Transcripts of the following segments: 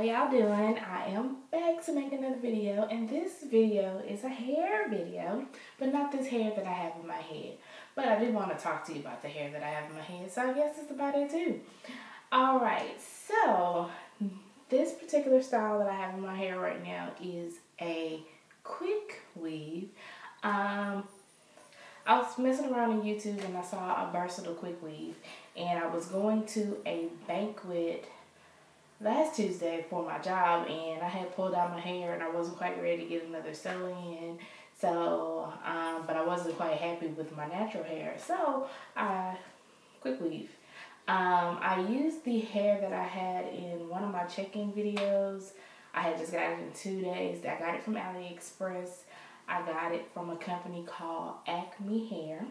How y'all doing? I am back to make another video, and this video is a hair video, but not this hair that I have in my head. But I did want to talk to you about the hair that I have in my head, so I guess that's about it too. Alright, so this particular style that I have in my hair right now is a quick weave. I was messing around on YouTube and I saw a versatile quick weave, and I was going to a banquet last Tuesday for my job, and I had pulled out my hair and I wasn't quite ready to get another sew in, so but I wasn't quite happy with my natural hair, so I quick weave. I used the hair that I had in one of my check-in videos. I had just got it in 2 days. I got it from AliExpress. I got it from a company called Acme Hair.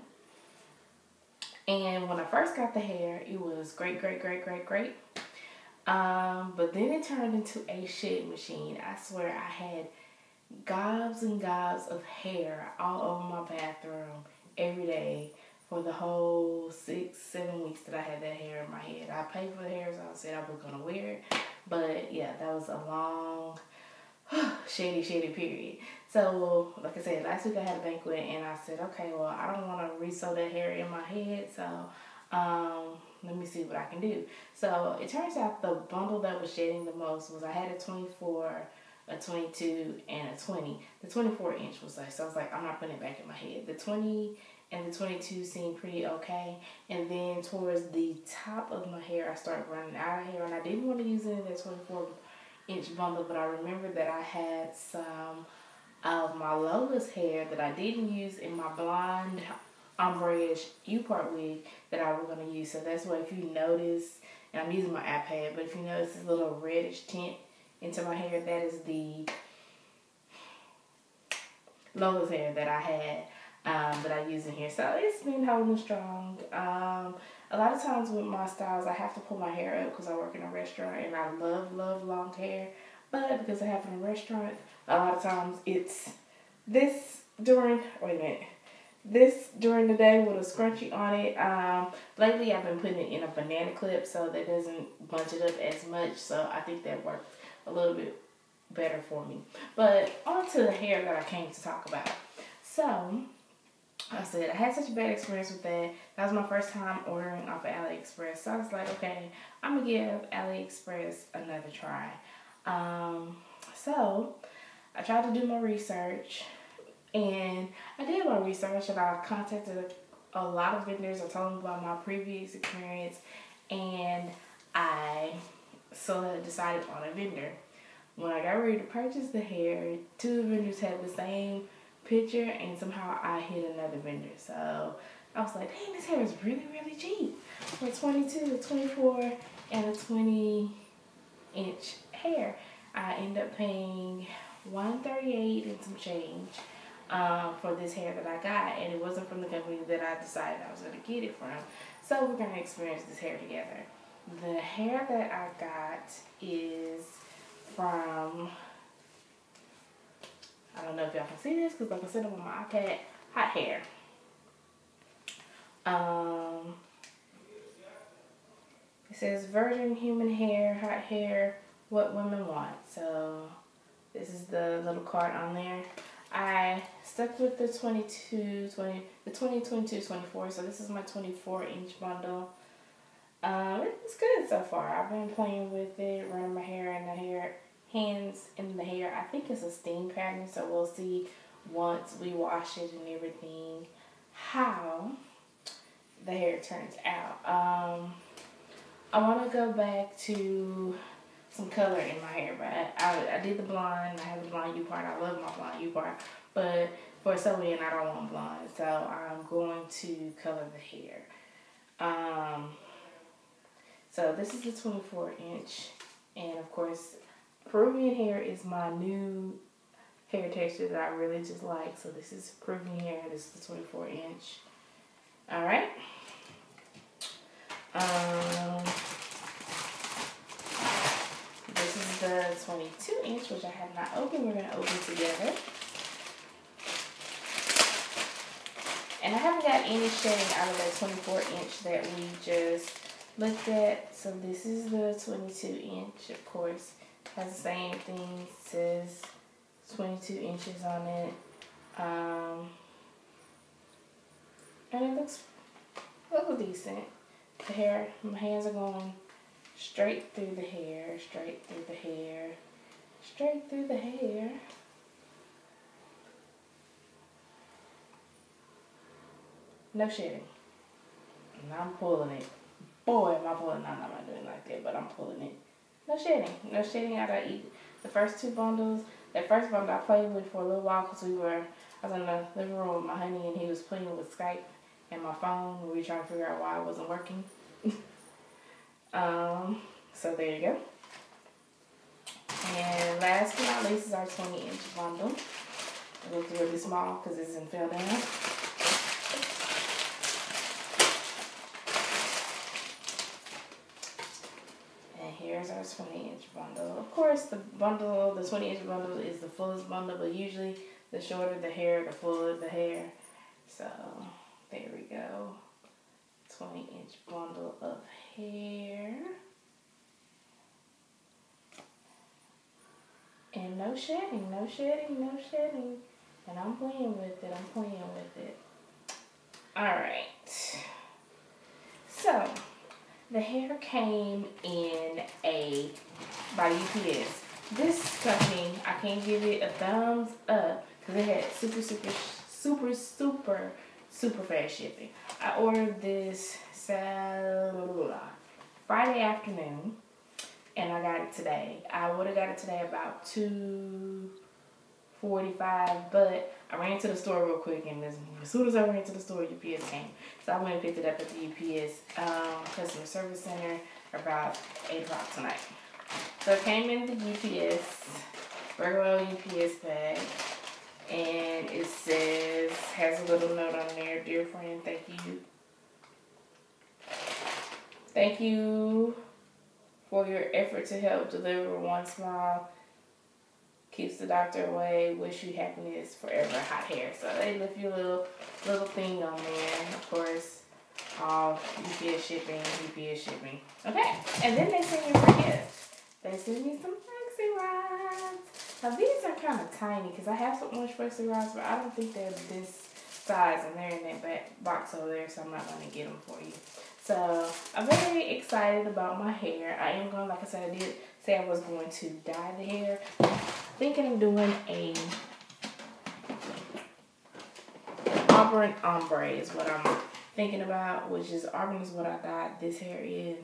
And when I first got the hair, it was great. But then it turned into a shit machine. I swear I had gobs and gobs of hair all over my bathroom every day for the whole 6-7 weeks that I had that hair in my head. I paid for the hair, so I said I was gonna wear it. But yeah, that was a long, shady period. So like I said, last week I had a banquet and I said, okay, well, I don't want to resew that hair in my head, so let me see what I can do. So it turns out the bundle that was shedding the most was I had a 24, a 22, and a 20. The 24 inch was like, so I was like, I'm not putting it back in my head. The 20 and the 22 seemed pretty okay. And then towards the top of my hair, I started running out of hair, and I didn't want to use any of that 24 inch bundle, but I remembered that I had some of my Lola's hair that I didn't use in my blonde ombre-ish U-part wig that I was going to use. So that's why, if you notice, and I'm using my iPad, but if you notice this little reddish tint into my hair, that is the Lola's hair that I had that I use in here. So it's been holding strong. A lot of times with my styles, I have to pull my hair up because I work in a restaurant and I love long hair. But because I have in a restaurant, a lot of times it's this during, wait a minute, this during the day with a scrunchie on it. Lately I've been putting it in a banana clip so that doesn't bunch it up as much, so I think that works a little bit better for me. But on to the hair that I came to talk about. So I said I had such a bad experience with that. That was my first time ordering off of AliExpress, so I was like, okay, I'm gonna give AliExpress another try. So I tried to do my research, and I did my research, and I contacted a lot of vendors. I told them about my previous experience, and I decided on a vendor. When I got ready to purchase the hair, two vendors had the same picture, and somehow I hit another vendor. So I was like, dang, this hair is really cheap for 22, 24, and a 20 inch hair. I ended up paying $138 and some change for this hair that I got, and it wasn't from the company that I decided I was going to get it from. So we're going to experience this hair together. The hair that I got is from, I don't know if y'all can see this because like I said, I'm on my iPad, Hot Hair. It says virgin human hair, hot hair, what women want. So this is the little card on there. I stuck with the 22, 24, so this is my 24 inch bundle. It's good so far. I've been playing with it, running my hair in the hair, hands in the hair. I think it's a steam pattern, so we'll see once we wash it and everything how the hair turns out. I want to go back to some color in my hair, but I did the blonde. I have the blonde U-part. I love my blonde U-part, but for sewing, I don't want blonde, so I'm going to color the hair. So this is the 24 inch, and of course, Peruvian hair is my new hair texture that I really just like. So this is Peruvian hair. This is the 24 inch. All right. This is the 22 inch, which I have not opened. We're going to open together. And I haven't got any shedding out of that 24 inch that we just looked at. So this is the 22-inch, of course. Has the same thing, says 22 inches on it. And it looks a little decent. The hair, my hands are going straight through the hair, straight through the hair, straight through the hair. No shedding. And I'm pulling it. Boy, am I pulling it. I'm not doing it like that, but I'm pulling it. No shedding. No shedding. I got to eat the first two bundles. That first bundle I played with for a little while because I was in the living room with my honey and he was playing with Skype and my phone. We were trying to figure out why it wasn't working. So there you go. And last but not least is our 20-inch bundle. It looks really small because it's in fill down. Here's our 20-inch bundle. Of course, the bundle, the 20-inch bundle is the fullest bundle, but usually the shorter the hair, the fuller the hair. So there we go. 20-inch bundle of hair. And no shedding, no shedding, no shedding. And I'm playing with it, I'm playing with it. All right. So. The hair came in by UPS. This company, I can't give it a thumbs up because it had super fast shipping. I ordered this Friday afternoon and I got it today. I would have got it today about 2:45, but I ran to the store real quick, and as soon as I ran to the store, UPS came. So I went and picked it up at the UPS customer service center about 8 o'clock tonight. So it came in the UPS, regular UPS bag, and it says, has a little note on there, "Dear friend, thank you. Thank you for your effort to help deliver one smile. Keeps the doctor away. Wish you happiness forever. Hot Hair." So they left you a little thing on there. Of course, all UPS shipping, UPS shipping. Okay, and then they sent me a gift. They sent me some flexi rods. Now these are kind of tiny because I have some orange flexi rods, but I don't think they're this size, and they're in that back box over there, so I'm not going to get them for you. So I'm very excited about my hair. I am going, like I said, I did say I was going to dye the hair. Thinking of doing a Auburn ombre is what I'm thinking about, which is Auburn is what I dyed this hair in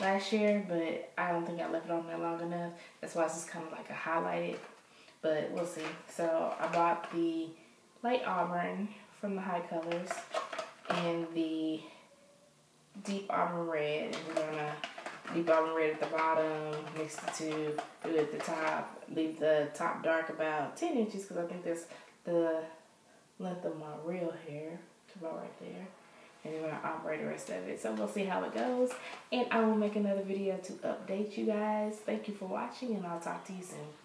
last year, but I don't think I left it on there long enough. That's why it's just kind of like a highlighted, but we'll see. So I bought the light Auburn from the High Colors and the deep Auburn red, and we're gonna leave Auburn red at the bottom, mix the two, do it at the top, leave the top dark about 10 inches because I think that's the length of my real hair, about right there. And then we're going to ombre the rest of it. So we'll see how it goes. And I will make another video to update you guys. Thank you for watching, and I'll talk to you soon.